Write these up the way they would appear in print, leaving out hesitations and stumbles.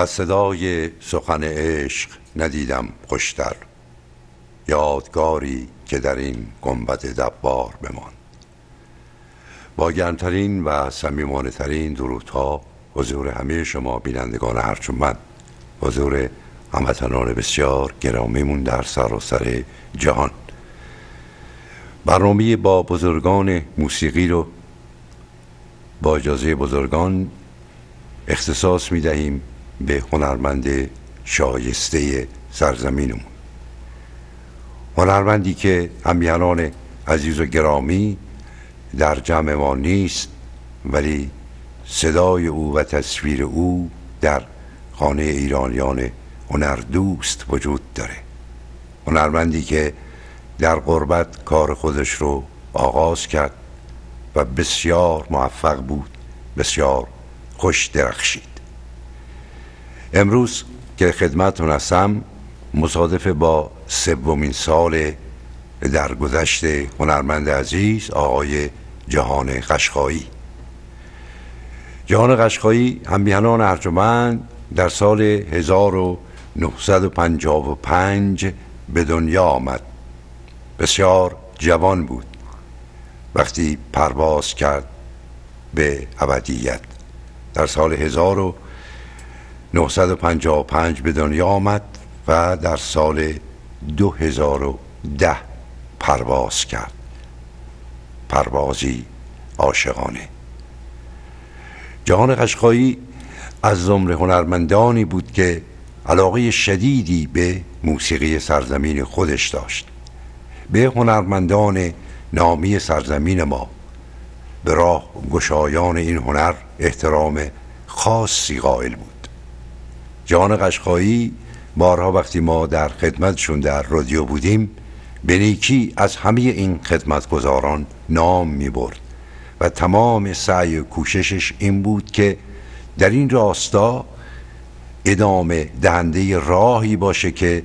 از صدای سخن عشق ندیدم خوشتر، یادگاری که در این گنبد دبار بمان. با گرمترین و صمیمانه‌ترین درودها حضور همه شما بینندگان هرچون من، حضور هموطنان بسیار گرامیمون در سراسر جهان. برنامه با بزرگان موسیقی رو با اجازه بزرگان اختصاص می دهیم به هنرمند شایسته سرزمینمون، هنرمندی که همیهنان عزیز و گرامی در جمع ما نیست، ولی صدای او و تصویر او در خانه ایرانیان هنردوست وجود داره. هنرمندی که در غربت کار خودش رو آغاز کرد و بسیار موفق بود، بسیار خوش درخشید. امروز که خدمتتون هستم مصادف با سومین سال درگذشت هنرمند عزیز آقای جهان قشقایی. جهان قشقایی همیهنان ارجمند در سال 1955 به دنیا آمد. بسیار جوان بود وقتی پرواز کرد به ابدیت. در سال 1955 به دنیا آمد و در سال 2010 پرواز کرد، پروازی عاشقانه. جهان قشقایی از زمره هنرمندانی بود که علاقه شدیدی به موسیقی سرزمین خودش داشت، به هنرمندان نامی سرزمین ما، به راه گشایان این هنر احترام خاصی قائل بود. جهان قشقایی بارها وقتی ما در خدمتشون در رادیو بودیم به نیکی از همه این خدمتگزاران نام می برد و تمام سعی و کوششش این بود که در این راستا ادامه دهنده راهی باشه که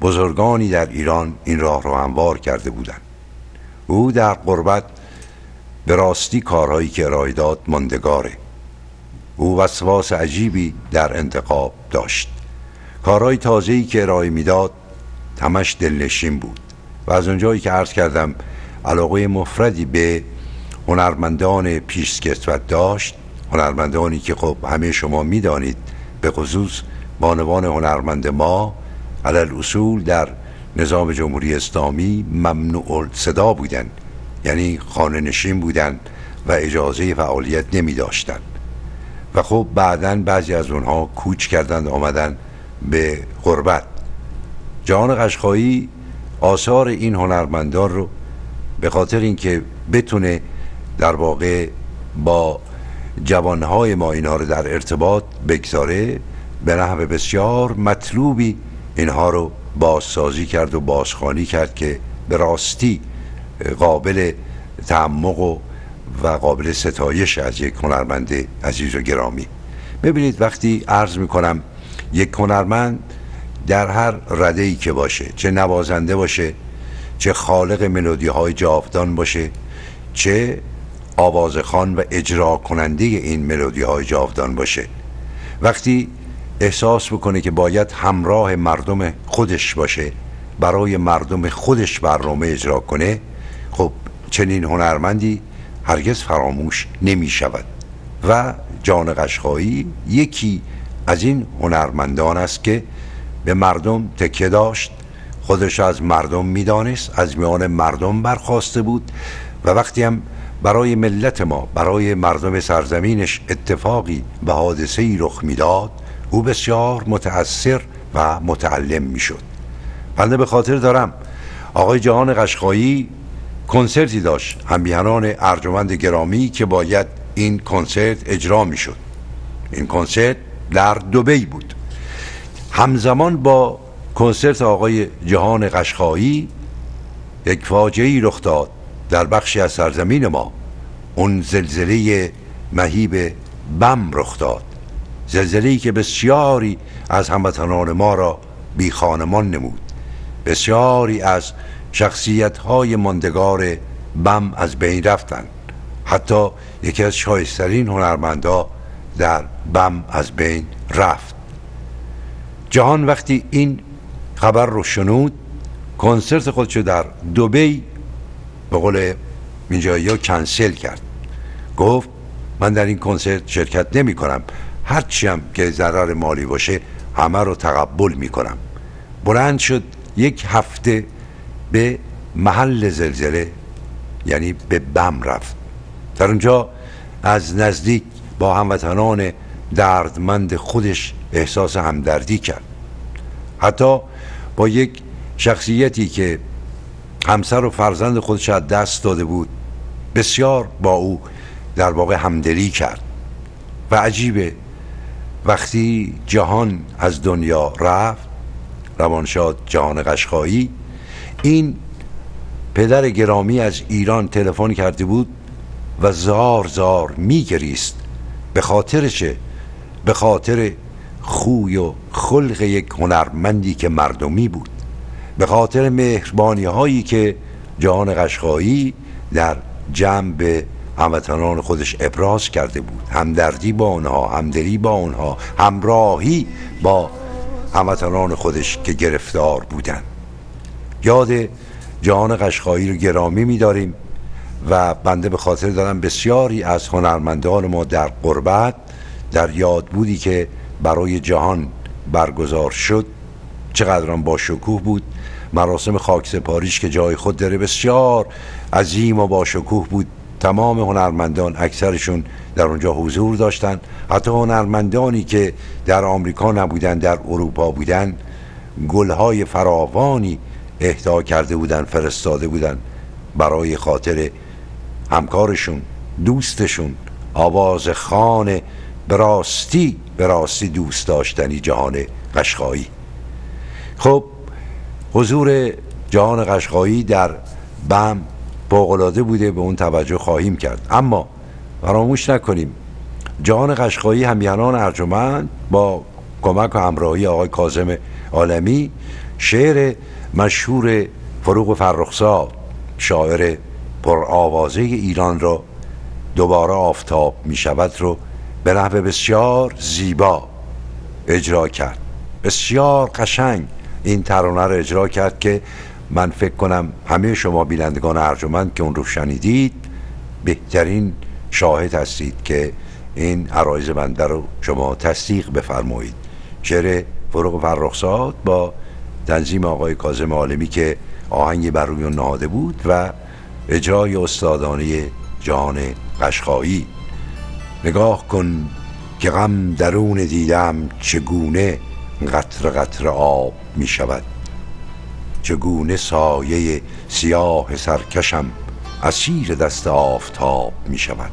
بزرگانی در ایران این راه رو هموار کرده بودند. او در غربت به راستی کارهایی که ارائه داد ماندگاره. او وسواس عجیبی در انتخاب داشت. کارهای تازه‌ای که ارائه میداد همش دلنشین بود و از اونجایی که عرض کردم علاقه مفردی به هنرمندان پیشکسوت داشت، هنرمندانی که خب همه شما میدانید، به خصوص بانوان هنرمند ما علال‌اصول در نظام جمهوری اسلامی ممنوع صدا بودند، یعنی خانه نشین بودند و اجازه فعالیت نمی داشتند و خب بعداً بعضی از اونها کوچ کردند، آمدند به غربت. جهان قشقایی آثار این هنرمندان رو به خاطر اینکه بتونه در واقع با جوانهای ما اینا رو در ارتباط بگذاره، به نحو بسیار مطلوبی اینها رو بازسازی کرد و بازخوانی کرد که به راستی قابل تعمق و قابل ستایش از یک هنرمند عزیز و گرامی. ببینید وقتی عرض میکنم یک هنرمند در هر رده‌ای که باشه، چه نوازنده باشه، چه خالق ملودی‌های جاودان باشه، چه آوازخوان و اجرا کننده این ملودی‌های جاودان باشه، وقتی احساس بکنه که باید همراه مردم خودش باشه، برای مردم خودش برنامه اجرا کنه، خب چنین هنرمندی هرگز فراموش نمی شود و جهان قشقایی یکی از این هنرمندان است که به مردم تکیه داشت، خودش از مردم میدانست، از میان مردم برخواسته بود و وقتی هم برای ملت ما، برای مردم سرزمینش اتفاقی و حادثه‌ای رخ میداد، او بسیار متأثر و متعلم میشد. بنده به خاطر دارم آقای جهان قشقایی کنسرتی داشت همیهنان ارجمند گرامی که باید این کنسرت اجرا میشد. این کنسرت در دبی بود. همزمان با کنسرت آقای جهان قشقایی یک فاجعه‌ای رخ داد در بخشی از سرزمین ما. اون زلزله مهیب بم رخ داد، زلزله‌ای که بسیاری از هموطنان ما را بی خانمان نمود، بسیاری از شخصیت‌های ماندگار بم از بین رفتند، حتی یکی از شایسته‌ترین هنرمندا در بم از بین رفت. جهان وقتی این خبر رو شنود کنسرت خودشو در دبی به قول اینجایی‌ها کنسل کرد. گفت من در این کنسرت شرکت نمی کنم، هرچی هم که ضرر مالی باشه همه رو تقبل می کنم. بلند شد یک هفته به محل زلزله یعنی به بم رفت. در اونجا از نزدیک با هموطنان دردمند خودش احساس همدردی کرد. حتی با یک شخصیتی که همسر و فرزند خودش از دست داده بود بسیار با او در واقع همدلی کرد. و عجیبه وقتی جهان از دنیا رفت، روانشاد جهان قشقایی این پدر گرامی از ایران تلفن کرده بود و زار زار میگریست. به خاطرشه؟ به خاطر خوی و خلق یک هنرمندی که مردمی بود، به خاطر مهربانی هایی که جهان قشقایی در جمع به هموطنان خودش ابراز کرده بود، همدردی با آنها، همدلی با آنها، همراهی با هموطنان خودش که گرفتار بودند. یاد جهان قشقایی رو گرامی می‌داریم و بنده به خاطر دارم بسیاری از هنرمندان ما در غربت در یاد بودی که برای جهان برگزار شد چقدر با شکوه بود. مراسم خاکسپاریش که جای خود داره بسیار عظیم و با شکوه بود. تمام هنرمندان اکثرشون در اونجا حضور داشتن، حتی هنرمندانی که در آمریکا نبودن در اروپا بودن گلهای فراوانی اهدا کرده بودن، فرستاده بودن برای خاطر همکارشون، دوستشون، آواز خان براستی دوست داشتنی جهان قشقایی. خب حضور جهان قشقایی در بم فوق‌العاده بوده، به اون توجه خواهیم کرد. اما فراموش نکنیم جهان قشقایی همیهنان ارجمند با کمک و همراهی آقای کاظم عالمی شعر مشهور فروغ فرخزاد شاعر پرآوازه ایران را دوباره آفتاب می شود رو به نحو بسیار زیبا اجرا کرد. بسیار قشنگ این ترانه رو اجرا کرد که من فکر کنم همه شما بینندگان ارجمند که اون رو شنیدید بهترین شاهد هستید که این عرایض بنده رو شما تصدیق بفرمایید. شعر فروغ فرخزاد با تنظیم آقای کاظم عالمی که آهنگ بر روی اون نهاده بود و اجرای استادانه جهان قشقایی. نگاه کن که غم درون دیدم چگونه قطره قطره آب می شود، چگونه سایه سیاه سرکشم اسیر دست آفتاب می شود.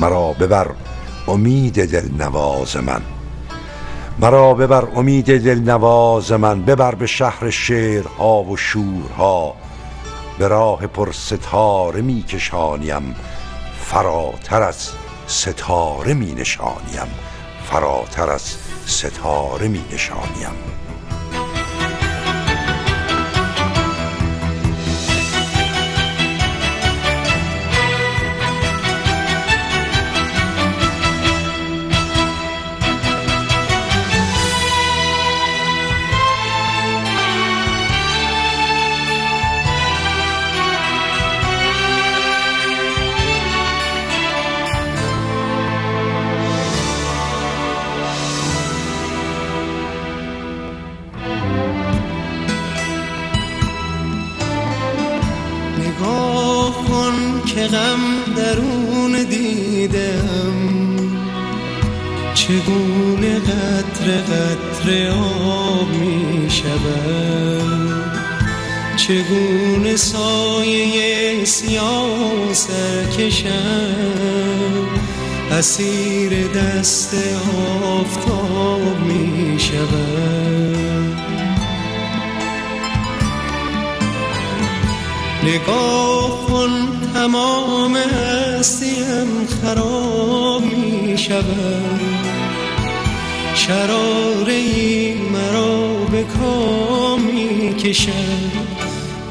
مرا ببر امید دلنواز من، مرا ببر امید دلنواز من، ببر به شهر شعرها و شورها، به راه پر ستاره می کشانیم، فراتر از ستاره می نشانیم، فراتر از ستاره می نشانیم. غم درون دیدم چگونه قطره قطره آب می شود، چگونه سایه سیاه سرکشم اسیر دست آفتاب می شود. نگاه کن تمام هستیم خراب می شود، شراره ای مرا به کام می کشد،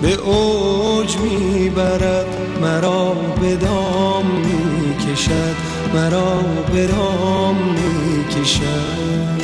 به اوج می برد مرا، به دام می کشد مرا، به دام می کشد.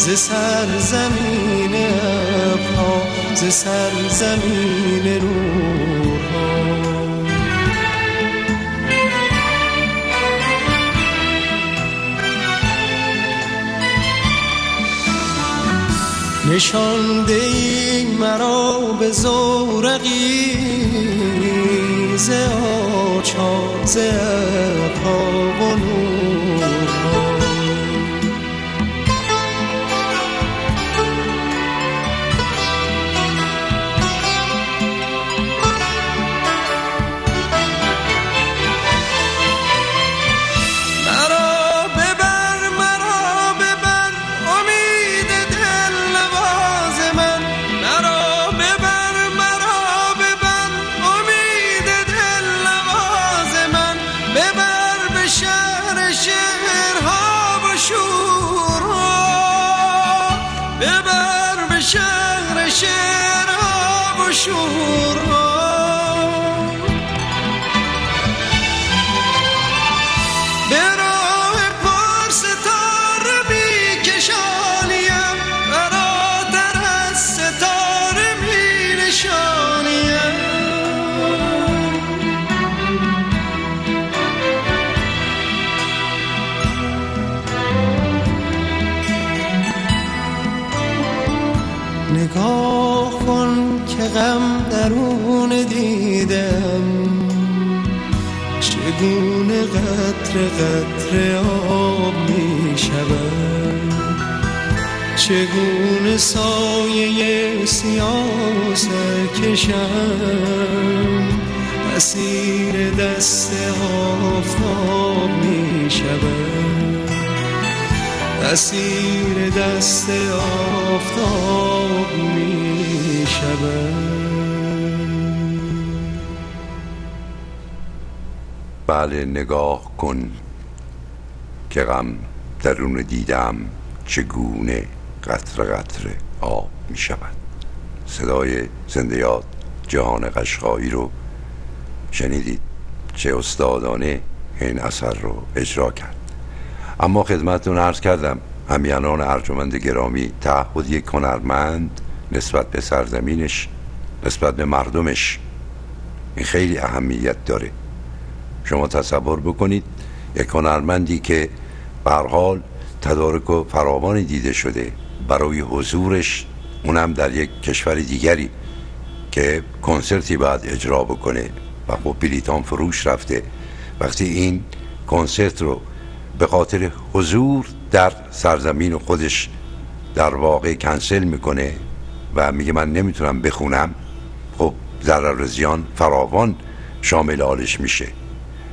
ز سرزمین ابرها، ز سرزمین روحها. نشانده ای مرا به زورقی، ز آچار، ز ابرها و نورها. نگاه کن که غم درون دیدم، چگونه قطره قطره آب می شود، چگونه سایه سیاه سرکشم اسیر دست آفتاب می شود، اسیر دست آفتاب می شود. بله نگاه کن که غم درون دیدم، چگونه قطره قطره آب می شود. صدای زنده یاد جهان قشقایی رو شنیدید، چه استادانه این اثر رو اجرا کرد. اما خدمتتون عرض کردم همیهنان ارجمند گرامی، تعهد یک هنرمند نسبت به سرزمینش، نسبت به مردمش، این خیلی اهمیت داره. شما تصور بکنید یک هنرمندی که به هر حال تدارک و فراوانی دیده شده برای حضورش، اونم در یک کشور دیگری که کنسرتی بعد اجرا بکنه و خب بلیتام فروش رفته، وقتی این کنسرت رو به خاطر حضور در سرزمین خودش در واقع کنسل میکنه و میگه من نمیتونم بخونم، خب ضرر و زیان فراوان شامل حالش میشه،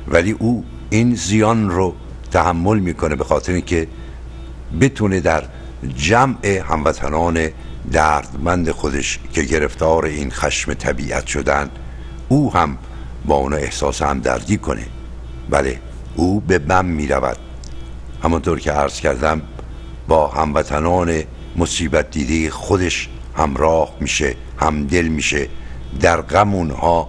ولی او این زیان رو تحمل میکنه به خاطر اینکه بتونه در جمع هموطنان دردمند خودش که گرفتار این خشم طبیعت شدن، او هم با اونا احساس همدردی کنه. بله او به بم میرود، همونطور که عرض کردم با هموطنان مصیبت دیده خودش همراه میشه، همدل میشه، در غم اونها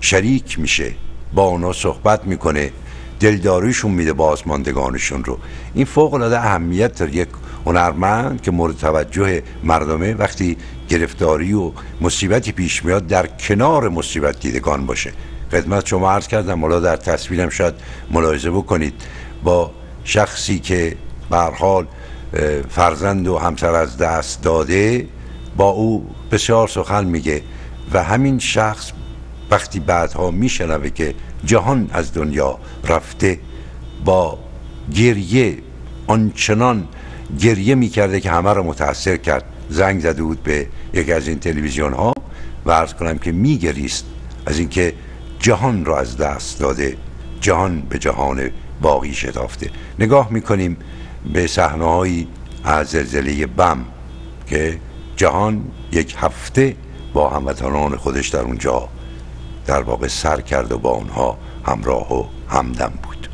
شریک میشه، با اونها صحبت میکنه، دلداریشون میده با آسماندگانشون رو. این فوق العاده اهمیت داره. یک هنرمند که مورد توجه مردمه وقتی گرفتاری و مصیبتی پیش میاد در کنار مصیبت دیدگان باشه. خدمت شما عرض کردم، حالا در تصویرم شاید ملاحظه بکنید با شخصی که به هر حال فرزند و همسر از دست داده، با او بسیار سخن میگه و همین شخص وقتی بعدها میشنوه که جهان از دنیا رفته، با گریه آنچنان گریه میکرده که همه رو متاثر کرد. زنگ زده بود به یکی از این تلویزیون ها و عرض کنم که میگریست از اینکه جهان را از دست داده، جهان به جهان باقی شتافته. نگاه میکنیم به صحنه‌هایی از زلزله بم که جهان یک هفته با هموطنان خودش در اونجا در واقع سر کرد و با اونها همراه و همدم بود.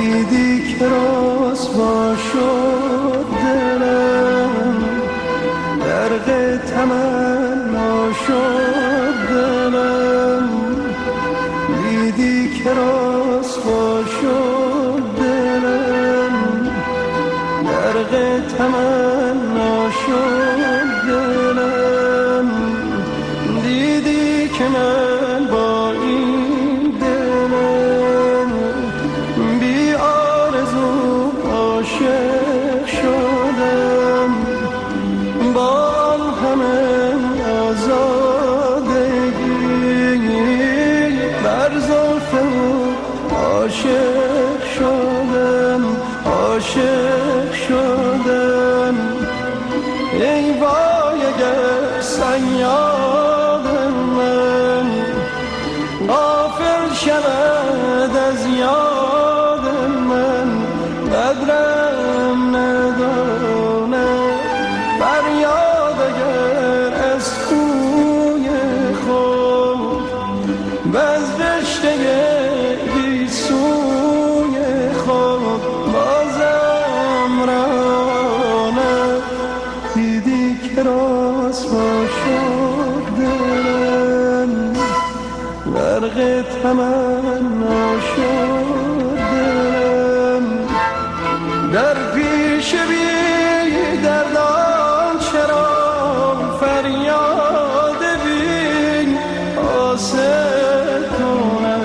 دیدی که رسوا شد دلم، درد تمنا شد دلم، دیدی که رسوا تمنا شد دلم، دیدی که من با این دلم بی آرزو عاشق شدم، با همه آزادگی بر زلف او عاشق شدم، عاشق شدم. ای وای اگر صیاد من غافل شود از یاد من، قدرم نداند فریاد اگر از کوی خود و از رشته بیسوی خود بازم راند. دیدی که رسوا شد دلم، غرق تمنا شد دلم، در پیش بی دردان چرا فریاد بی حاصل کنم،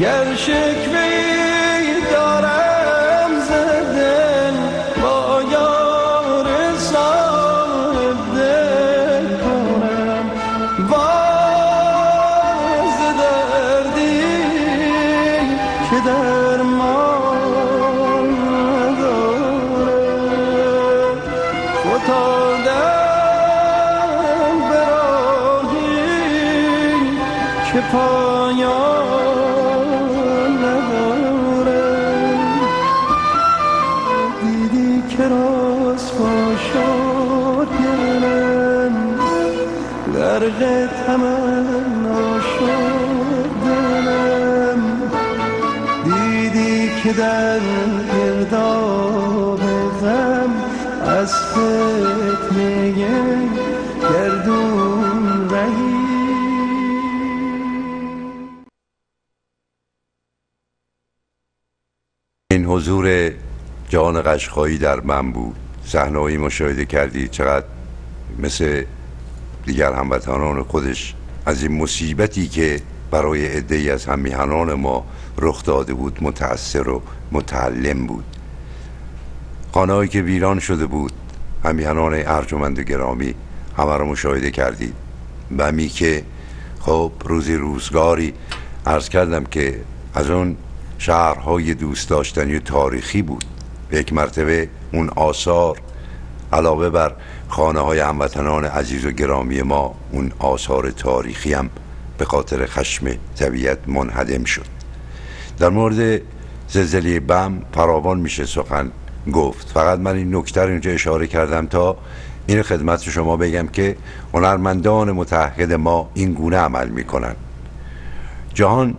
گر شکوه ای دارم ز دل با یار صاحب دل کنم، وای ز دردی که درمان ندارد، فتادم به راهی که پایان ندارد. دیدی که رسوا شد دلم، غرق تمنا شد دلم، دیدی که در گرداب غم از فتنه گردون رهی. این حضور جهان قشقایی در من بود. صحنه‌ای مشاهده کردی چقدر مثل دیگر هموطنان خودش از این مصیبتی که برای عده‌ای از همیهنان ما رخ داده بود متأثر و متعلم بود. خانه‌ای که ویران شده بود، همیهنان ارجمند و گرامی، همه رو مشاهده کردید و همی که خب روزی روزگاری عرض کردم که از اون شهرهای دوست داشتنی و تاریخی بود. به یک مرتبه اون آثار علاوه بر خانه های هموطنان عزیز و گرامی ما، اون آثار تاریخی هم به خاطر خشم طبیعت منهدم شد. در مورد زلزله بم فراوان میشه سخن گفت، فقط من این نکته رو اینجا اشاره کردم تا این خدمت شما بگم که هنرمندان متعهد ما این گونه عمل میکنن. جهان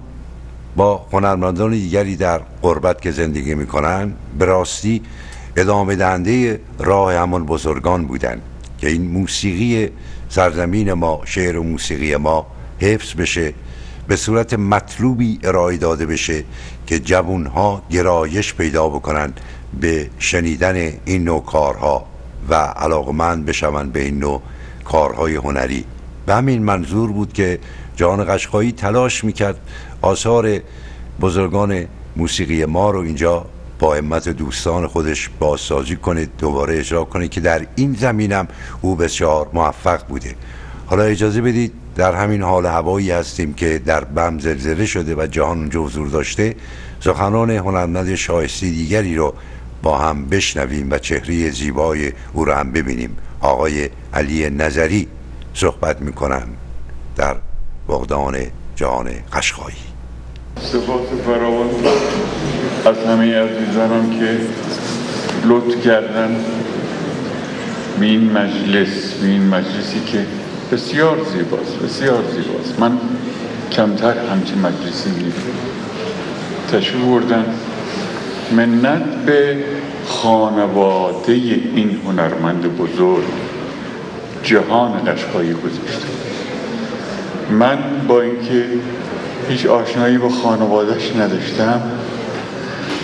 با هنرمندان دیگری در غربت که زندگی میکنن به راستی ادامه دهنده راه همان بزرگان بودند که این موسیقی سرزمین ما، شعر و موسیقی ما حفظ بشه، به صورت مطلوبی ارائه داده بشه که جوانها گرایش پیدا بکنند به شنیدن این نوع کارها و علاقمند بشوند به این نوع کارهای هنری. به همین منظور بود که جهان قشقایی تلاش میکرد آثار بزرگان موسیقی ما رو اینجا با همت دوستان خودش بازسازی کنه، دوباره اجرا کنه که در این زمینم او بسیار موفق بوده. حالا اجازه بدید در همین حال هوایی هستیم که در بم زلزله شده و جهان اونجا حضور داشته، سخنان هنرمند شایسته دیگری رو با هم بشنویم و چهره زیبای او رو هم ببینیم. آقای علی نظری صحبت میکنن در بغدان جهان قشقایی. سپاس فراوان از همه عزیزانم که لطف کردن به این مجلس، به این مجلسی که بسیار زیباست، بسیار زیباست. من کمتر همچین مجلسی دیدم. تشریف بردن، منت به خانواده این هنرمند بزرگ جهان قشقایی گذاشتم. من با اینکه هیچ آشنایی با خانوادهش نداشتم،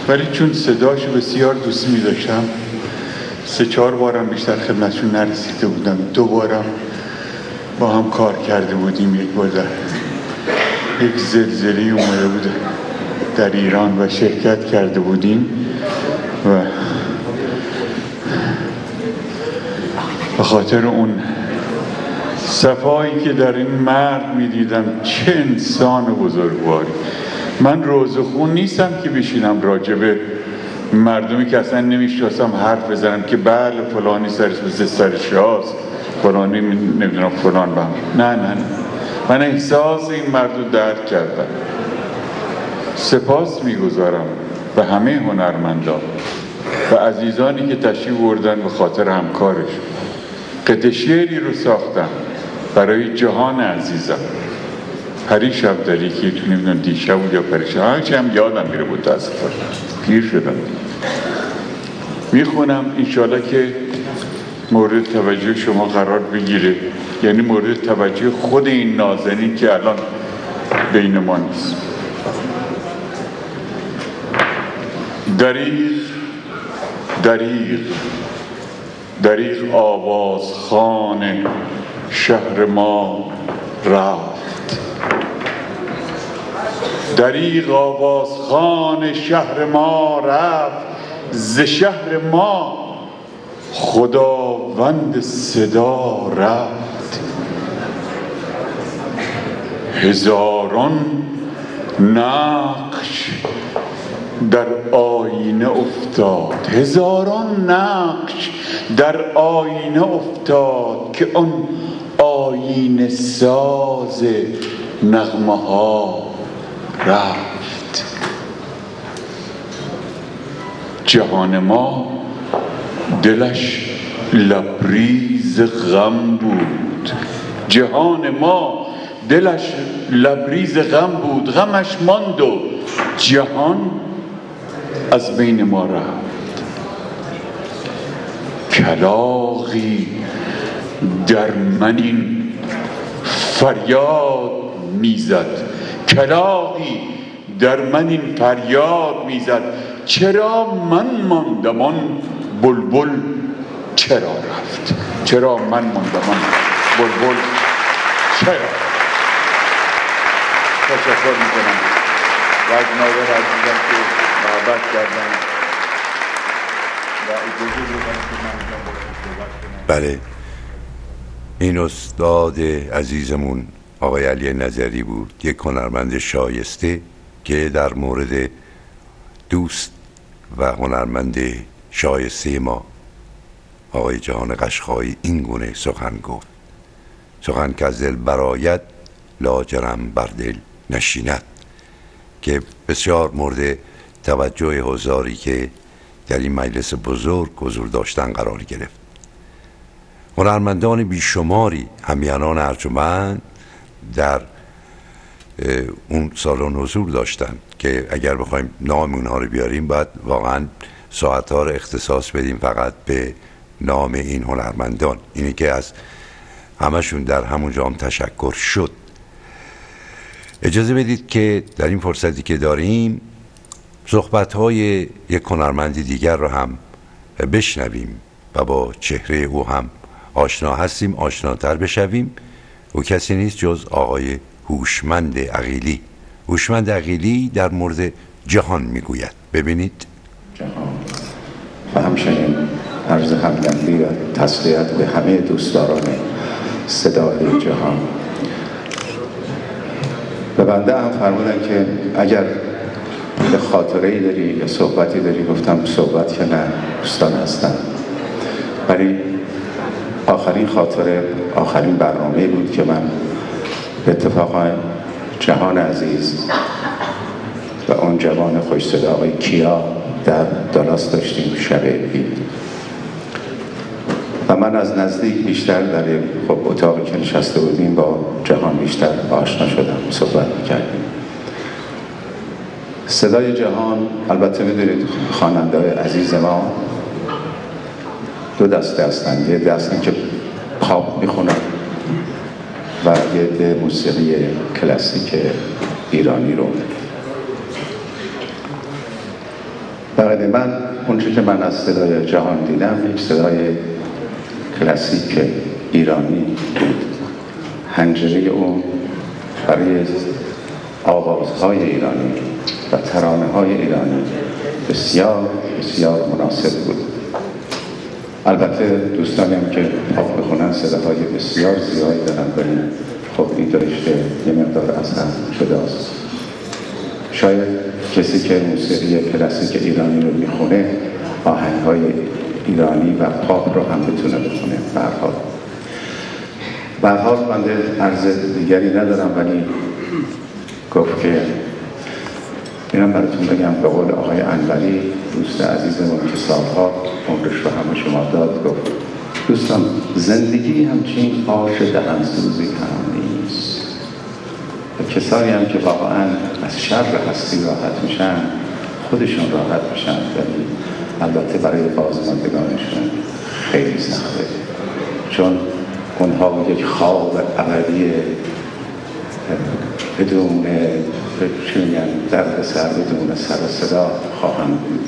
ولی چون صداش بسیار دوست می داشتم سه چهار بارم بیشتر خدمتشون نرسیده بودم. دوبارم با هم کار کرده بودیم. یک بار یک زلزله اومده بود در ایران و شرکت کرده بودیم و به خاطر اون صفایی که در این مرد میدیدم، چه انسان بزرگواری. من روزخون نیستم که بشینم راجبه مردمی که اصلا نمیشناسم حرف بزنم که بله فلانی سرش مثل سرش هاست، فلانی نمیدونم فلان بهم. نه، من احساس این مرد رو درک کردم. سپاس میگذارم به همه هنرمندان و عزیزانی که تشریف بردن به خاطر همکارش. قطعه شعری رو ساختم برای جهان عزیزم. هری شب داری که نمیدونم دیشب بود یا پریشب، هرچی هم یادم میره بود، متاسفانه پیر شدم. میخونم انشالله که مورد توجه شما قرار بگیره، یعنی مورد توجه خود این نازنین که الان بین ما نیست. دریغ دریغ دریغ آوازخوان شهر ما رفت، دریغ آوازخوان شهر ما رفت، ز شهر ما خداوند صدا رفت. هزاران نقش در آینه افتاد، هزاران نقش در آینه افتاد که آن آینه ساز نغمه ها رفت. جهان ما دلش لبریز غم بود، جهان ما دلش لبریز غم بود، غمش ماند و جهان از بین ما رفت. کلاغی در من این فریاد میزد، کلاغی در من این فریاد میزد، چرا من ماندم آن بلبل چرا رفت، چرا من ماندم آن بلبل چرا رفت. تشکر میکنم و از ناظر عزیزم که محبت کردن و اجازه دادن که من صحبت کنم. بله، این استاد عزیزمون آقای علی نظری بود، یک هنرمند شایسته که در مورد دوست و هنرمند شایسته ما آقای جهان قشقایی این گونه سخن گفت: سخن که از دل براید لاجرم بر دل نشیند، که بسیار مورد توجه حضاری که در این مجلس بزرگ حضور داشتن قرار گرفت. هنرمندان بیشماری همیهنان ارجمند در اون سالن حضور داشتن که اگر بخوایم نام اونها رو بیاریم باید واقعا ساعتها رو اختصاص بدیم فقط به نام این هنرمندان. اینی که از همشون در همون جام تشکر شد. اجازه بدید که در این فرصتی که داریم صحبت‌های یک هنرمند دیگر رو هم بشنویم و با چهره او هم آشنا هستیم، آشناتر بشویم. او کسی نیست جز آقای هوشمند عقیلی. هوشمند عقیلی در مورد جهان میگوید. ببینید. جهان و همچنین عرض همدردی و تسلیت به همه دوستداران صدای جهان. به بنده هم فرمودن که اگر خاطره‌ای داری یا صحبتی داری، گفتم صحبت که نه، دوستان هستن. ولی آخرین خاطره، آخرین برنامه بود که من به اتفاقای جهان عزیز و اون جوان خوش صدا آقای کیا در دالاس داشتیم شب عید و من از نزدیک بیشتر در خب اتاقی که نشسته بودیم با جهان بیشتر آشنا شدم، صحبت میکردیم. صدای جهان، البته میدونید خواننده های عزیز ما دو دسته هستند، یه دسته که پاپ میخونن و یه موسیقی کلاسیک ایرانی رو. برای من اونچه که من از صدای جهان دیدم یک صدای کلاسیک ایرانی بود. حنجره او برای آوازهای ایرانی و ترانه‌های ایرانی بسیار بسیار مناسب بود. البته دوستانم که پاپ بخونن صداهای بسیار زیادی دارن، ولی خب این داشته یه مقدار از هم جداست. شاید کسی که موسیقی کلاسیک ایرانی رو میخونه آهنگ‌های ایرانی و پاپ رو هم بتونه بخونه. برحال بنده عرض دیگری ندارم، ولی گفت که اینم براتون بگم به قول آقای انوری دوست عزیزمون که سالها عمرش رو همه شما داد. گفت دوستان زندگی همچین آش دهنسوزی هم نیست و کسانی هم که واقعا از شر هستی راحت میشن خودشون راحت میشن، ولی البته برای بازماندگانشون خیلی سخته، چون اونها یک خواب ابدی بدون درد سر بدون سر و صدا خواهند بود،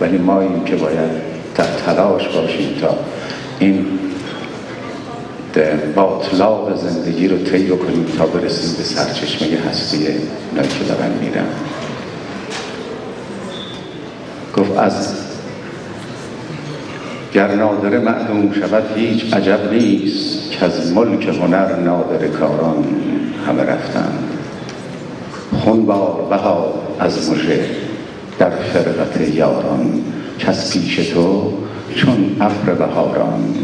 ولی ما این که باید در تلاش باشیم تا این باطلاق زندگی رو طی کنیم تا برسیم به سرچشمه هستی اونایی که دارن میرن. گفت از گر نادره معلوم شود هیچ عجب نیست که از ملک هنر نادره کاران همه رفتند. خونبار بها از مژه در فرقت یاران که از پیش تو چون ابر بهاران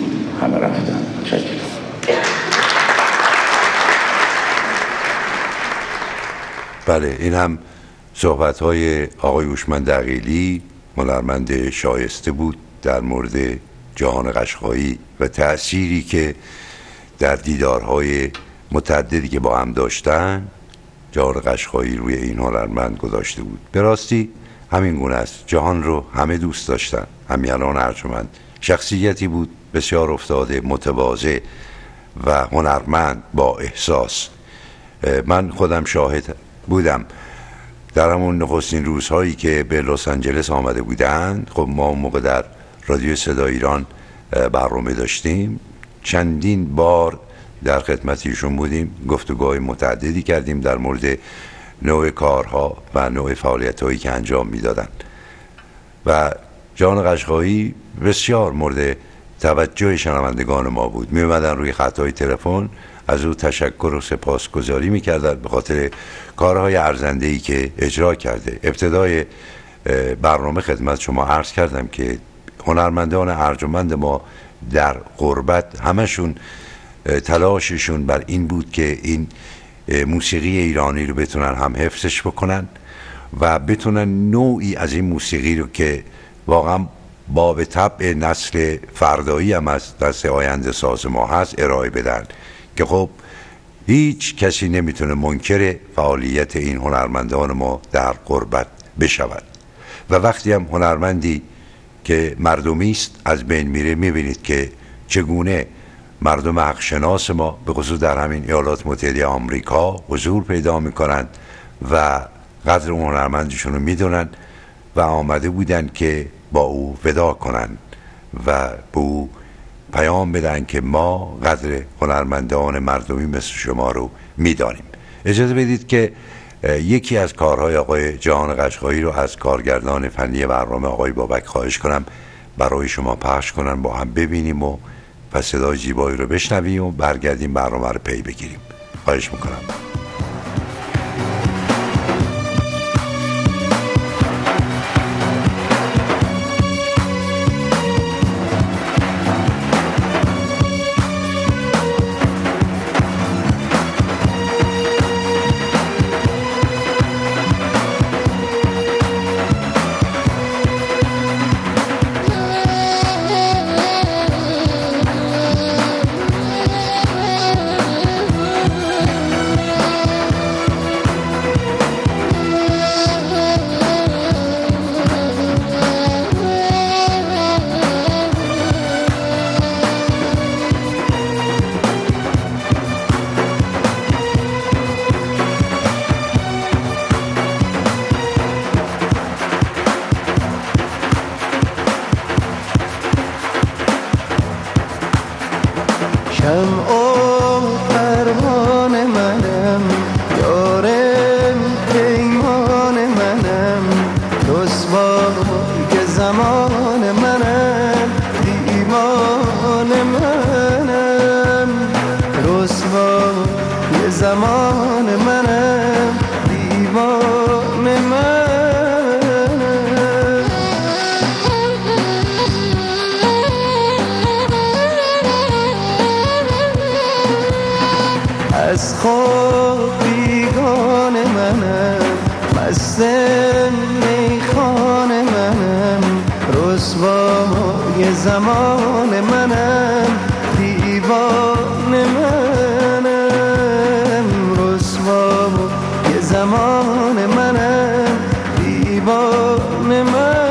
همه رفتند. شکر. بله این هم صحبت‌های آقای هوشمند عقیلی هنرمند شایسته بود در مورد جهان قشقایی و تأثیری که در دیدارهای متعددی که با هم داشتن جهان قشقایی روی این هنرمند گذاشته بود. به راستی همین گونه است، جهان رو همه دوست داشتن، همیلان ارجمند شخصیتی بود بسیار افتاده، متواضع و هنرمند با احساس. من خودم شاهد بودم در همون نخستین روزهایی که به لس آنجلس آمده بودند. خب ما اون موقع در رادیو صدای ایران برنامه داشتیم، چندین بار در خدمت ایشون بودیم، گفتگوهای متعددی کردیم در مورد نوع کارها و نوع فعالیت‌هایی که انجام میدادند و جهان قشقایی بسیار مورد توجه شنوندگان ما بود. می‌آمدن روی خط‌های تلفن از او تشکر و سپاسگزاری می‌کردن به خاطر کارهای ارزنده‌ای که اجرا کرده. ابتدای برنامه خدمت شما عرض کردم که هنرمندان ارجمند ما در غربت همشون تلاششون بر این بود که این موسیقی ایرانی رو بتونن هم حفظش بکنن و بتونن نوعی از این موسیقی رو که واقعا باب طبع نسل فردایی هم از دست آینده ساز ما هست ارائه بدن، که خب هیچ کسی نمیتونه منکر فعالیت این هنرمندان ما در غربت بشود. و وقتی هم هنرمندی که مردمی است از بین میره میبینید که چگونه مردم حقشناس ما به خصوص در همین ایالات متحده آمریکا حضور پیدا میکنند و قدر هنرمندشون رو میدونند و آمده بودند که با او ودا کنند و به او پیام بدن که ما قدر هنرمندان مردمی مثل شما رو میدانیم. اجازه بدید که یکی از کارهای آقای جهان قشقایی رو از کارگردان فنی برنامه آقای بابک خواهش کنم برای شما پخش کنن، با هم ببینیم و پس صدای زیبایی رو بشنویم و برگردیم برنامه رو پی بگیریم. خواهش میکنم. زمان منم، بی ایمان منم، رسوا یه زمان منم، دیوان منم. از خواب بیگان منم، مست میخوان منم، رسوای زمان منم، دیوان منم، رسوای زمان منم، دیوان منم.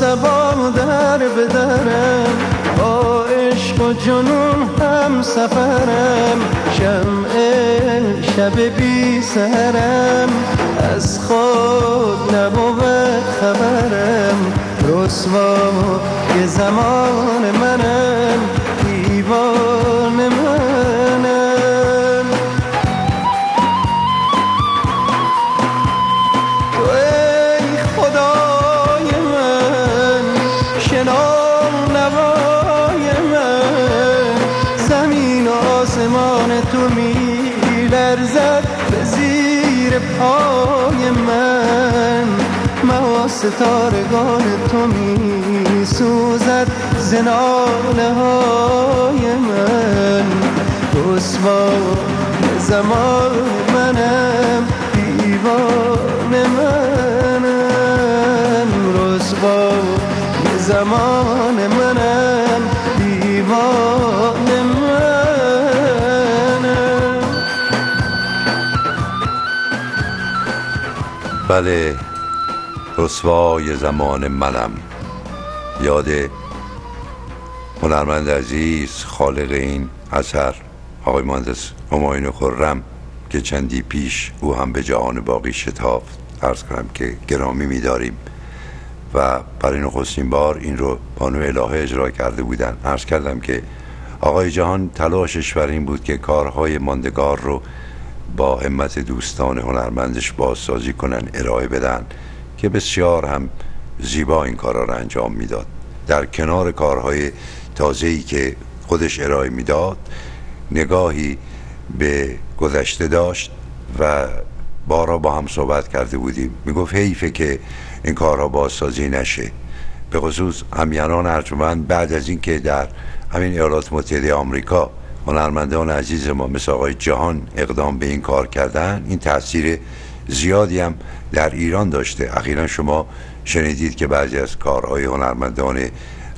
سبا در بدرم، با عشق و جنون هم سفرم، شمع شب بی سهرم، از خود نبود خبرم، رسوا یه زمان منم، دیوان منم. تو ای خدا پای من، مها ستارگان تو می سوزد ز ناله های من، رسوا زمان منم، دیوان منم، رسوا زمان منم، دیوان منم. بله، رسوای زمان منم. یاد هنرمند عزیز خالق این اثر آقای مهندس همایون خرم که چندی پیش او هم به جهان باقی شتافت، عرض کنم که گرامی می‌داریم و برای نخستین بار این رو بانو الهه اجرا کرده بودن. عرض کردم که آقای جهان تلاشش بر این بود که کارهای ماندگار رو با همت دوستان هنرمندش بازسازی کنن، ارائه بدن، که بسیار هم زیبا این کارها را انجام میداد. در کنار کارهای تازه‌ای که خودش ارائه میداد، نگاهی به گذشته داشت و بارها با هم صحبت کرده بودیم. میگفت حیفه که این کارها بازسازی نشه، به خصوص همینان ارجمند بعد از اینکه در همین ایالات متحده آمریکا هنرمندان عزیز ما مثل آقای جهان اقدام به این کار کردن، این تاثیر زیادی هم در ایران داشته. اخیرا شما شنیدید که بعضی از کارهای هنرمندان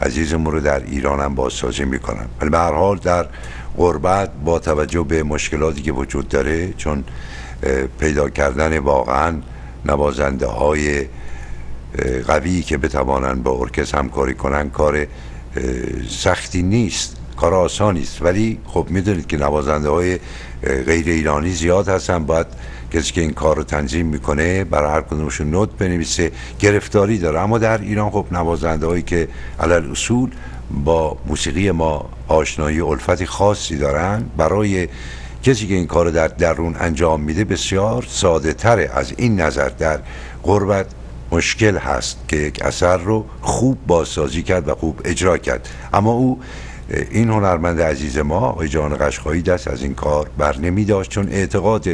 عزیزمون رو در ایران هم بازسازی میکنن. ولی به هر حال در غربت با توجه به مشکلاتی که وجود داره، چون پیدا کردن واقعا نوازنده های قوی که بتوانند با ارکستر همکاری کنن کار سختی نیست، کار آسانی است. ولی خب میدونید که نوازنده های غیر ایرانی زیاد هستن، باید کسی که این کار رو تنظیم میکنه برای هر کدومشون نوت بنویسه، گرفتاری داره. اما در ایران خب نوازنده هایی که علل اصول با موسیقی ما آشنایی الفتی خاصی دارن، برای کسی که این کار رو در درون انجام میده بسیار ساده تره. از این نظر در غربت مشکل هست که یک اثر رو خوب بازسازی کرد و خوب اجرا کرد. اما او این هنرمند عزیز ما آقای جهان قشقایی دست از این کار بر نمی داشت، چون اعتقاد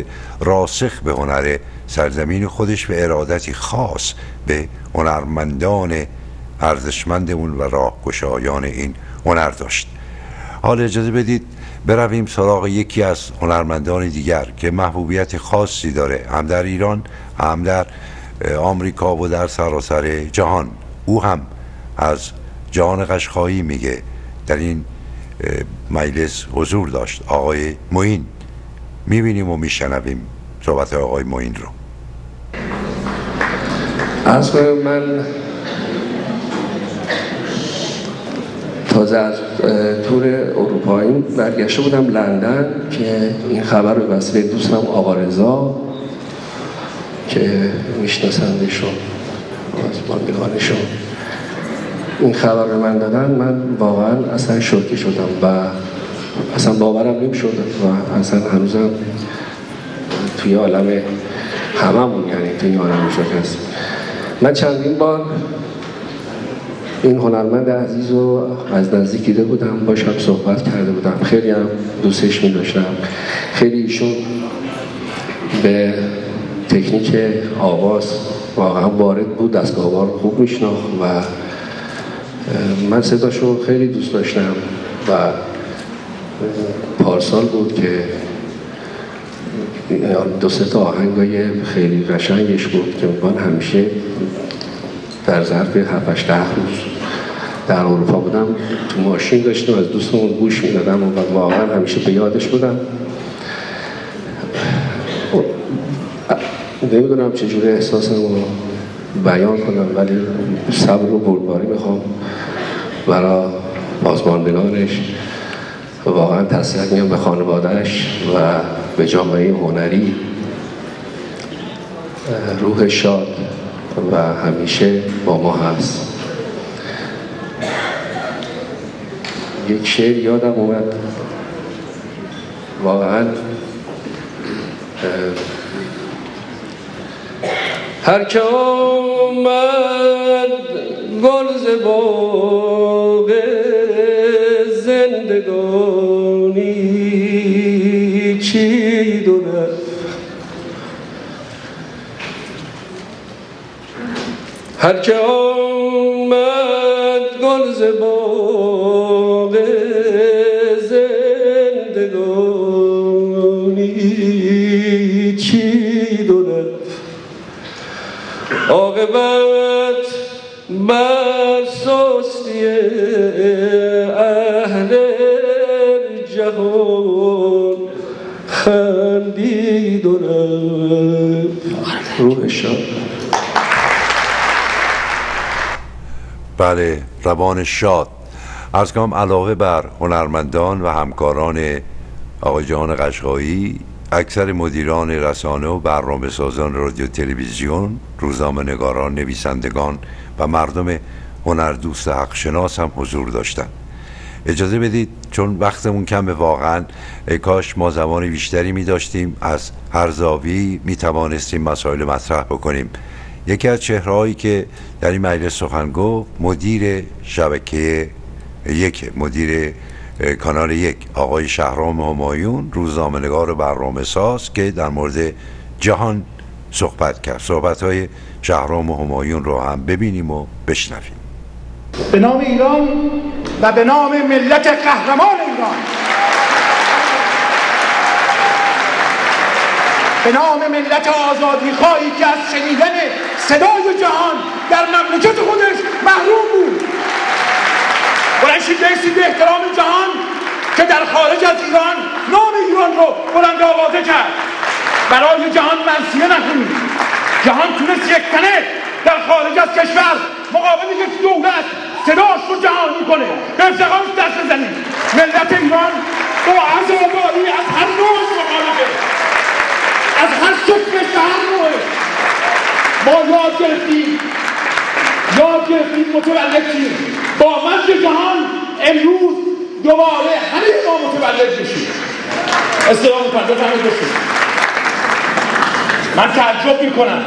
راسخ به هنر سرزمین خودش و ارادتی خاص به هنرمندان ارزشمندمون و راهگشایان این هنر داشت. حالا اجازه بدید برویم سراغ یکی از هنرمندان دیگر که محبوبیت خاصی داره، هم در ایران هم در آمریکا و در سراسر جهان. او هم از جهان قشقایی میگه، در این مجلس حضور داشت. آقای مهین، میبینیم و میشنویم صحبت آقای مهین رو. از من تازه از تور اروپایی برگشته بودم لندن که این خبر به وسیله دوستم آقا رضا که میشناسندشون از بندگانشون این خبر رو من دادن، من واقعا اصلا شوکه شدم و اصلا باورم نمیشد و اصلا هنوزم توی عالم هممون، یعنی توی این عالم شکست. من چندین بار این هنرمند عزیز رو از نزدیک دیده بودم، باشم صحبت کرده بودم، خیلی هم دوستش می داشتم. خیلی ایشون به تکنیک آواز واقعا وارد بود، دستگاه‌ها رو خوب میشناخت و من صداشو خیلی دوست داشتم و پارسال بود که دو سه تا آهنگای خیلی قشنگش بود که من همیشه در ظرف 7-8 روز در اروپا بودم، تو ماشین داشتم از دوستمون گوش میدادم و واقعا همیشه به یادش بودم. نمیدونم چجوری احساسم رو بیان کنم، ولی صبر و بردباری میخوام برای بازماندگانش. واقعا تسلیت میگم به خانوادهش و به جامعه هنری. روح شاد و همیشه با ما هست. یک شعر یادم اومد، واقعا هر که آمد گلز باغ زندگانی چید و رفت، هر که آمد گلز باغ زندگانی چید و رفت، عاقبت بر سستی اهل جهان خندید و رفت. روح شاد. بله، روان شاد. عرض کنم علاوه بر هنرمندان و همکاران آقای جهان قشقایی، اکثر مدیران رسانه و برنامه سازان رادیو تلویزیون، روزنامه نگاران، نویسندگان و مردم هنردوست حق شناس هم حضور داشتند. اجازه بدید چون وقتمون کمه واقعا، کاش ما زمان بیشتری می داشتیم، از هر زاویه‌ای می توانستیم مسائل مطرح بکنیم. یکی از چهره‌هایی که در این مجلس سخن گفت، مدیر شبکه یک، مدیر کانال یک، آقای شهرام همایون، روزنامه‌نگار و برنامه‌ساز که در مورد جهان صحبت کرد. صحبت‌های شهرام همایون رو هم ببینیم و بشنویم. به نام ایران و به نام ملت قهرمان ایران، به نام ملت آزادی‌خواهی که از شنیدن صدای جهان در مملکت خودش محروم بود، برایشی دستید به احترام جهان که در خارج از ایران نام ایران رو بلند آوازه کرد. برای جهان منسیه نکنید. جهان تونست یک تنه در خارج از کشور مقابل یک دولت صداش رو جهان میکنه. به افتخارش دست بزنید. ملت ایران با عزاداری از هر نوعش مقابله، از هر شکلش و هر نوعه. ما یاد گرفتیم متولد شدیم. با مجد جهان امروز دوباره همین ما متولد میشیم. استرام پنجات همه دوستیم. من تعجب میکنم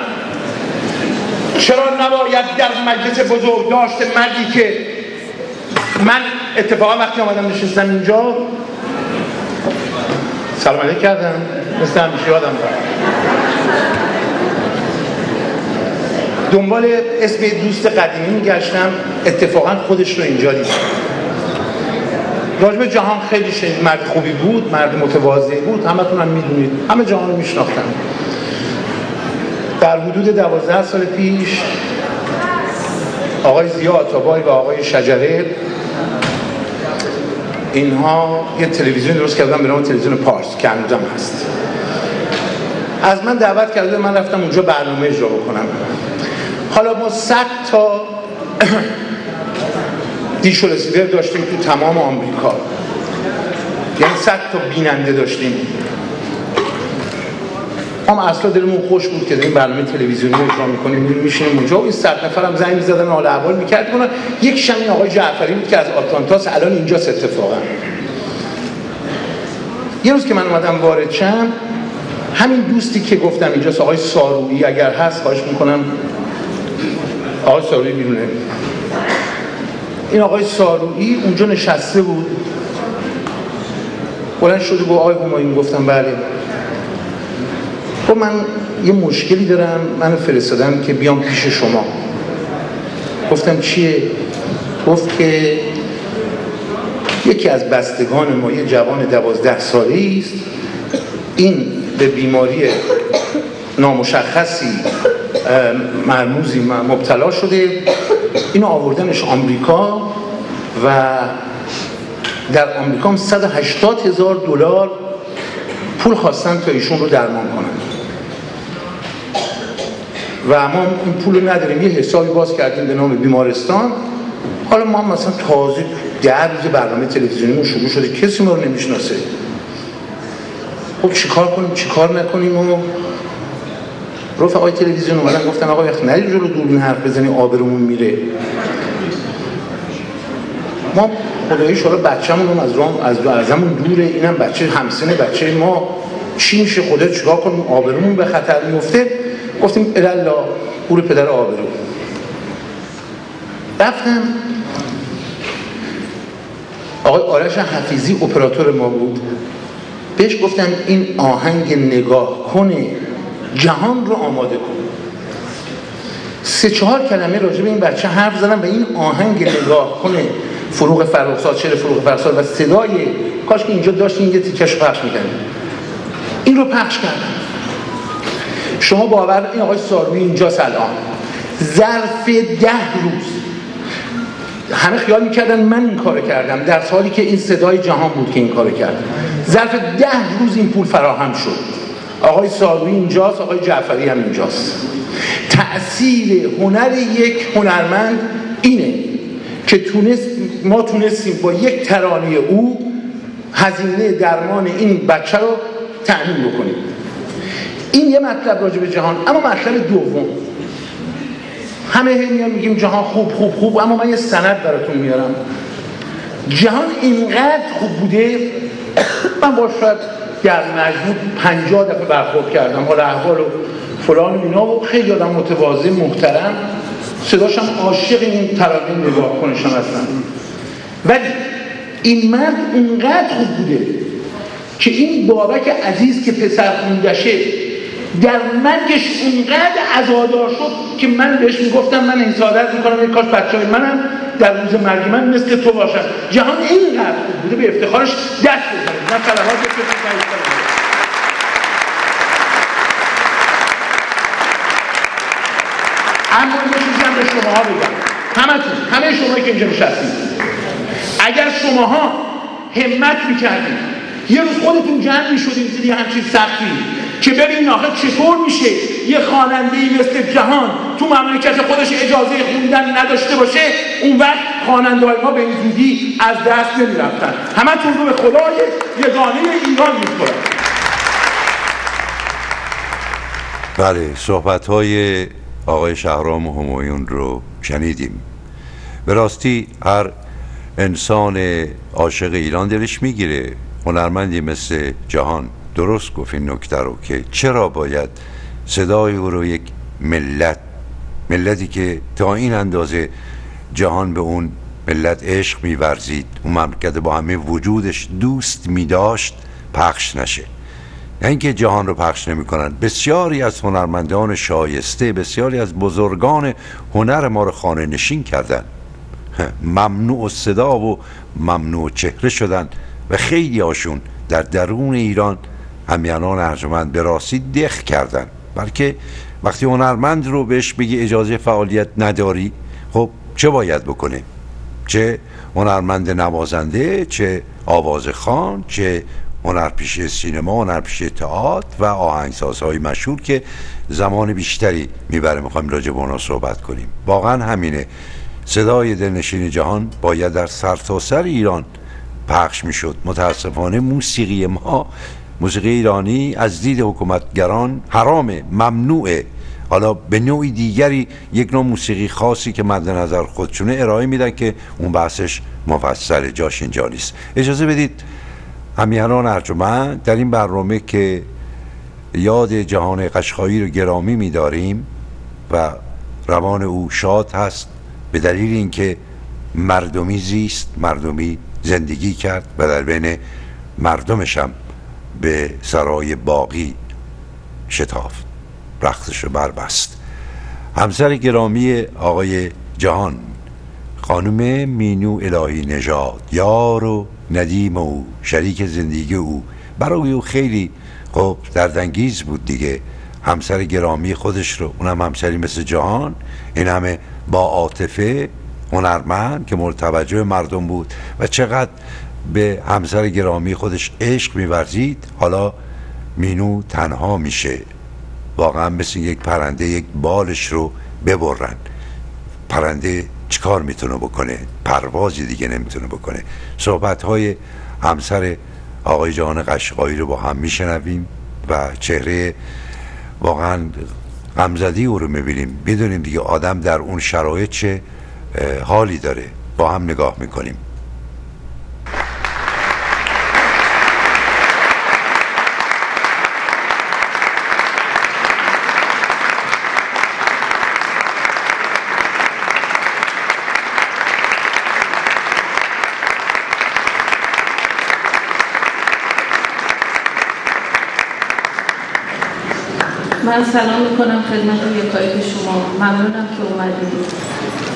چرا نباید در مجلس بزرگ داشت مردی که من اتفاقا وقتی آمدم نشستم اینجا سلام علیک کردم، مثل همیشه یادم دنبال اسم دوست قدیمی میگشتم، اتفاقا خودش رو اینجا دیدم. راجب جهان خیلی شنید، مرد خوبی بود، مرد متواضعی بود، همتون هم میدونید، همه جهان رو میشناختم. در حدود 12 سال پیش آقای ضیا آتابای و آقای شجره اینها یه تلویزیون درست کردن به نام تلویزیون پارس که هنوزم هست. از من دعوت کرده، من رفتم اونجا برنامه اجرا بکنم. حالا ما 100 تا دیش و رسیور داشتیم تو تمام آمریکا، یعنی 100 تا بیننده داشتیم. اما اصلا دلمون خوش بود که این برنامه تلویزیونی اجرا می‌کنیم، میشینیم اونجا و این 100 نفرم زنگ می‌زدن، حال احوال می‌کردن. یک شمی آقای جعفری بود که از آتلانتاس الان اینجاست اتفاقا. یه روز که من اومدم وارد شدم، همین دوستی که گفتم اینجاست، آقای سارویی اگر هست خواهش میکنم. آقای سارویی بیرونه. این آقای سارویی اونجا نشسته بود، بلند شد گفت آقای همایون، گفتم بله. گفت من یه مشکلی دارم، منو فرستادم که بیام پیش شما. گفتم چیه؟ گفت که یکی از بستگان ما یه جوان 12 ساله‌ای است، این به بیماری نامشخصی مرموزی مبتلا شده، اینو آوردنش آمریکا و در آمریکا هم $180,000 پول خواستن تا ایشون رو درمان کنن و ما این پول رو نداریم. یه حسابی باز کردیم به نام بیمارستان. حالا ما مثلا تازه 10 روز برنامه تلویزیونیمون شروع شده، کسی ما رو نمیشناسه. خب چیکار کنیم چیکار نکنیم؟ و رفقای تلویزیون اومدن گفتن آقا وقت نرید جلو دوربین حرف بزنی، آبرومون میره. ما خداییش حالا بچه‌مون هم از راه دوره، اینم بچه همسن بچه ما، چی میشه خدا چیکار کنیم؟ آبرومون به خطر میفته. گفتیم الالا گور پدر آبرو. رفتم آقای آرش حفیظی اپراتور ما بود، بهش گفتم این آهنگ نگاه کنه جهان رو آماده کن. 3-4 کلمه راجع به این بچه حرف زدم و این آهنگ نگاه کنه فروغ فرخزاد، شعر فروغ فرخزاد و صدای کاش که اینجا داشتین یه تیکش پخش می‌کردن، این رو پخش کردم. شما باور، این آقای ساروی اینجاست الان، ظرف 10 روز همه خیال میکردن من این کارو کردم، در حالی که این صدای جهان بود که این کارو کرد. ظرف 10 روز این پول فراهم شد. آقای ساروی اینجاست، آقای جعفری هم اینجاست. تأثیر هنر یک هنرمند اینه که ما تونستیم با یک ترانه او هزینه درمان این بچه رو تأمین بکنیم. این یه مطلب راجع به جهان. اما مطلب دوم، همه همینا میگیم جهان خوب، اما من یه سند براتون میارم. جهان اینقدر خوب بوده، من باش شاید در مجموع 50 دفعه برخورد کردم، حالا احوال و فلان و اینا، و خیلی آدم متواضع محترم، صداشم عاشق این ترانه نگاه کنشم هستم. ولی این مرد اینقدر خوب بوده که این بابک عزیز که پسر خوندشه در مرگش اونقدر عزادار شد که من بهش میگفتم من حسادت میکنم یک کاش بچه های منم در روز مرگی من مثل تو باشم. جهان اینقدر خوب بوده، به افتخارش دست بزنید. من خلوات به تو اما میشوزم به شماها بگم، همه شماهایی که اینجا نشستید، اگر شماها همت میکردید یه روز خودتون جمع میشدید زیر همچین سختی که ببینید آخه چطور میشه یه خواننده‌ای مثل جهان تو مملکت خودش اجازه خوندن نداشته باشه، اون وقت خواننده‌های ما به این زودی از دست نمیرفتن. همتون رو به خدای یگانه ایران میسپارم. بله، صحبت‌های آقای شهرام همایون رو شنیدیم. به راستی هر انسان عاشق ایران دلش میگیره هنرمندی مثل جهان درست گفت این نکته رو که چرا باید صدای او رو یک ملتی که تا این اندازه جهان به اون ملت عشق می‌ورزید، اون مملکت با همه وجودش دوست می‌داشت، پخش نشه. نه اینکه جهان رو پخش نمی‌کنند، بسیاری از هنرمندان شایسته، بسیاری از بزرگان هنر ما رو خانه نشین کردن، ممنوع صدا و ممنوع چهره شدن و خیلی هاشون در درون ایران همیانان ارجمند به راستی دخ کردن. بلکه وقتی هنرمند رو بهش بگی اجازه فعالیت نداری، خب چه باید بکنه؟ چه هنرمند نوازنده، چه آوازخوان، چه هنرپیشه سینما، هنرپیشه تئاتر و آهنگسازهای مشهور که زمان بیشتری میبره. میخوایم راجع به اونا صحبت کنیم. واقعا همینه، صدای دلنشین جهان باید در سرتاسر ایران پخش میشد. متاسفانه موسیقی ما، موسیقی ایرانی از دید حکومتگران حرامه، ممنوعه. حالا به نوعی دیگری یک نوع موسیقی خاصی که مد نظر خودشونه ارائه میدن که اون بحثش مفصل جاش اینجا نیست. اجازه بدید همیهنان ارجمند در این برنامه که یاد جهان قشقایی رو گرامی می‌داریم و روان او شاد هست به دلیل اینکه مردمی زیست، مردمی زندگی کرد و در بین مردمش هم به سرای باقی شتافت، رختش رو بربست. همسر گرامی آقای جهان خانم مینو الهی نژاد، یار و ندیم او، شریک زندگی او، برای او خیلی خب دردانگیز بود دیگه. همسر گرامی خودش رو، اونم همسری مثل جهان، این همه با عاطفه، هنرمند که مورد توجه مردم بود و چقدر به همسر گرامی خودش عشق می‌ورزید، حالا مینو تنها میشه، واقعا مثل یک پرنده یک بالش رو ببرن. پرنده چیکار میتونه بکنه؟ پروازی دیگه نمیتونه بکنه. صحبت‌های همسر آقای جهان قشقایی رو با هم میشنویم و چهره واقعا غمزدی او رو میبینیم، میدونیم دیگه آدم در اون شرایط چه حالی داره. با هم نگاه میکنیم. من سلام میکنم خدمت یکایک شما. ممنونم که اومدید.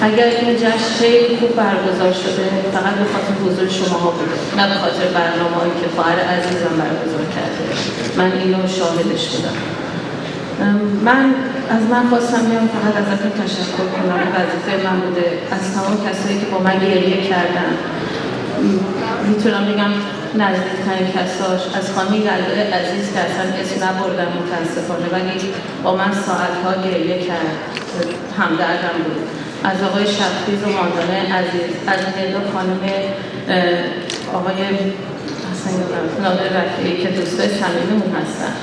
اگر این جشن خیلی خوب برگزار شده، فقط به خاطر حضور شماها بوده، نه به خاطر برنامه‌ای که خواهر عزیزم برگزار کرده. من اینو شاهدش بودم. من خواستم بیام فقط ازتون تشکر کنم. وظیفه من بوده. از تمام کسایی که با من گریه کردن، میتونم بگم نزدیکترین کساش، از خانمی لالای عزیز که اصلا اسم نبردم متاسفانه، ولی با من ساعتها گریه کرد، همدردم بود. از آقای شفیز و ماندانه عزیز، از نیلا خانم، آقای رفیعی که دوستای صمیمیمون هستن.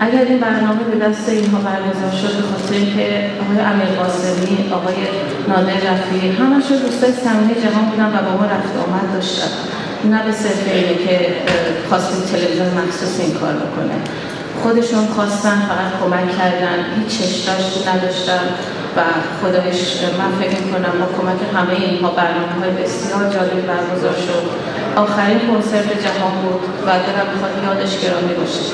اگر این برنامه به دست اینها برگزار شد، به خاطر اینکه آقای امیرقاسمی، آقای نادر رفیعی، همشون دوستای صمیمی جهان بودن و با ما رفت آمد داشتن، نه به صرف اینه که خواستیم تلویزیون مخصوص این کار بکنه. خودشون خواستن، فقط کمک کردن، هیچ چشمش نداشتن و خودش، من فکر می‌کنم با کمک همه اینها برنامه‌های بسیار جالب برگزار شد. آخرین کنسرت جهان بود و دلم می‌خواد یادش گرامی باشه.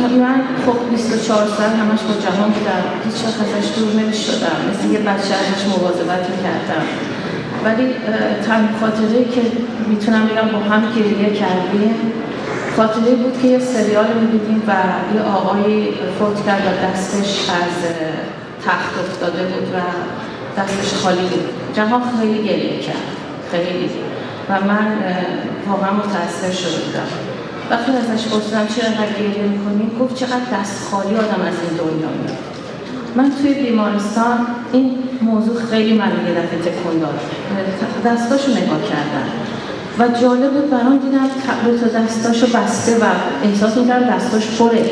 من خب 24 سال همش با جهان بودم، هیچ وقت ازش دور نمی‌شدم، مثل یه بچه ازش مواظبت می‌کردم. ولی تنها خاطره که میتونم بگم با هم گریه کردیم، خاطره بود که یه سریال می‌دیدیم و یه آقای فوت کرد و دستش از تخت افتاده بود و دستش خالی بود. جهان خیلی گریه کرد، خیلی، و من واقعا متأثر شده بودم. وقتی ازش پرسیدم چقدر گریه می‌کنی، گفت چقدر دست خالی آدم از این دنیا میاد. من توی بیمارستان این موضوع خیلی منو یه دفعه تکون داد. دستاشو نگاه کردم و جالب بود برام، دیدم تا دستاشو بسته و احساس می‌کردم دستاش پره.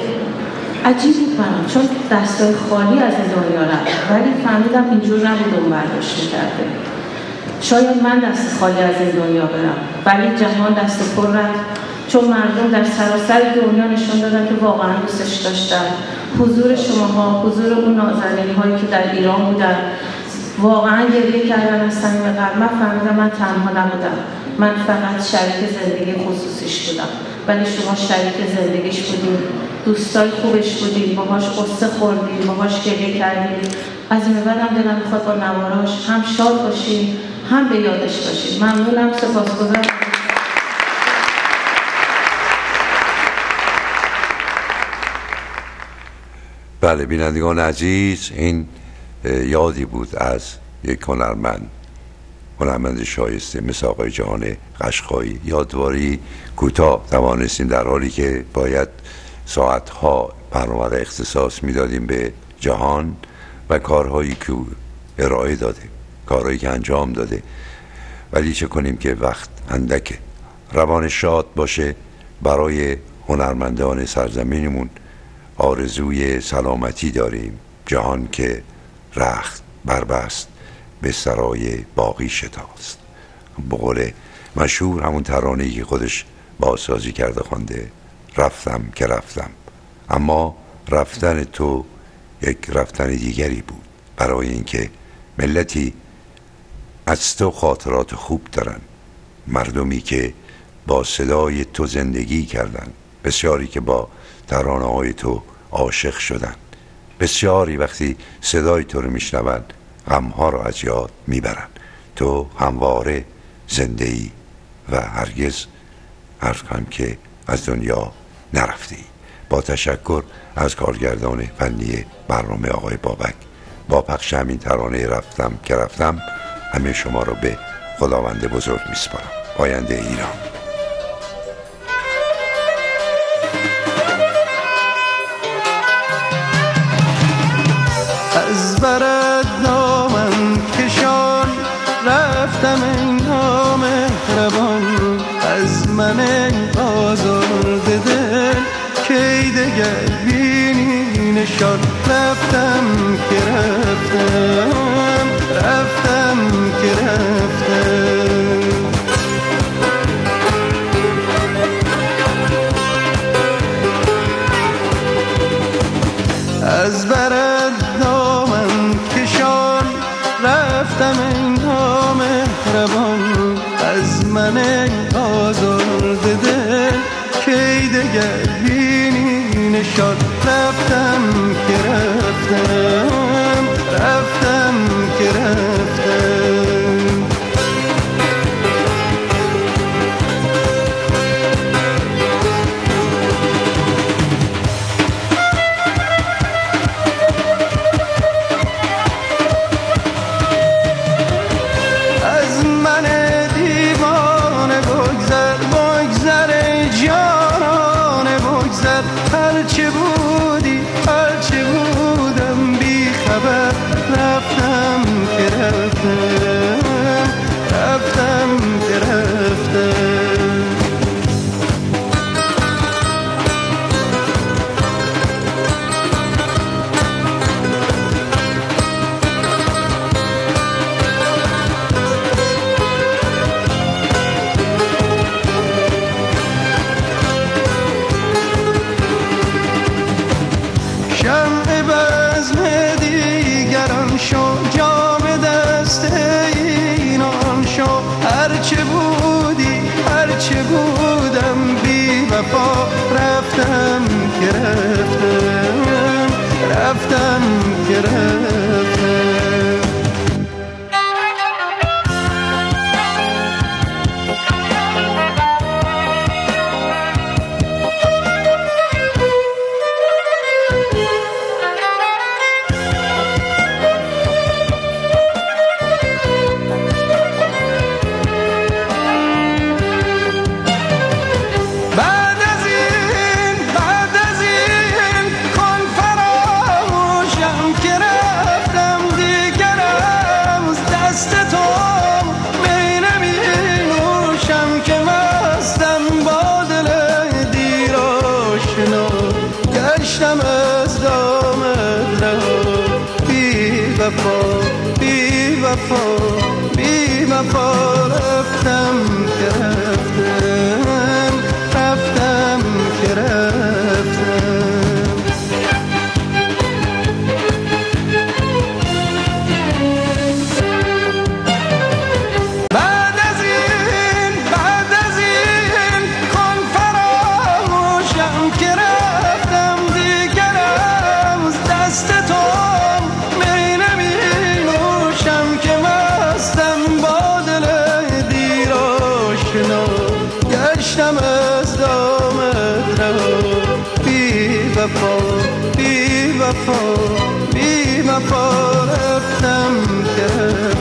عجیب بود برام، چون دستای خالی از این دنیا رفت، ولی فهمیدم اینجور نبود اون برداشت می‌کرده. شاید من دست خالی از این دنیا برم، ولی جهان دست پر رفت، چون مردم در سراسر دنیا نشون دادن که واقعا دوستش داشتن. حضور شماها، حضور اون نازنین‌هایی که در ایران بودن، واقعا گریه کردن از صمیم قلب. من فهمیدم من تنها نبودم، من فقط شریک زندگی خصوصیش بودم، ولی شما شریک زندگیش بودیم، دوستای خوبش بودیم، باهاش قصه خوردیم، باهاش گریه کردیم. از این بعدم دلم می‌خواد با نوارهاش هم شاد باشیم، هم به یادش باشیم. ممنونم، سپاسگزارم. بله بینندگان عزیز، این یادی بود از یک هنرمند شایسته مثل آقای جهان قشقایی. یادواری کوتاه توانستیم، در حالی که باید ساعتها برنامه را اختصاص میدادیم به جهان و کارهایی که ارائه داده، کارهایی که انجام داده، ولی چه کنیم که وقت اندکه. روان شاد باشه برای هنرمندان سرزمینمون. آرزوی سلامتی داریم. جهان که رخت بربست به سرای باقی شتاست، به قول مشهور همون ترانه‌ای که خودش بازسازی کرده خوانده. رفتم که رفتم، اما رفتن تو یک رفتن دیگری بود، برای اینکه ملتی از تو خاطرات خوب دارن، مردمی که با صدای تو زندگی کردن، بسیاری که با ترانه‌های تو عاشق شدن، بسیاری وقتی صدای تو رو میشنون غمها رو از یاد میبرن. تو همواره زنده‌ای و هرگز عرض کنم که از دنیا نرفتی. با تشکر از کارگردان فنی برنامه آقای بابک، با پخش همین ترانه رفتم که رفتم، همه شما رو به خداوند بزرگ میسپارم. پاینده ایران. از برد نامم کشان رفتم انگام روان، از من آزرده دل کی دگر بینی نشان، رفتم که رفتم، رفتم که رفتم. از برد رفتم انگاه مهربان، از من آزرده دل کی دگر بینی نشان، رفتم که رفتم، رفتم که رفتم. رفتم که رفتم، رفتم که رفتم. Be my fall, be my fall, I'm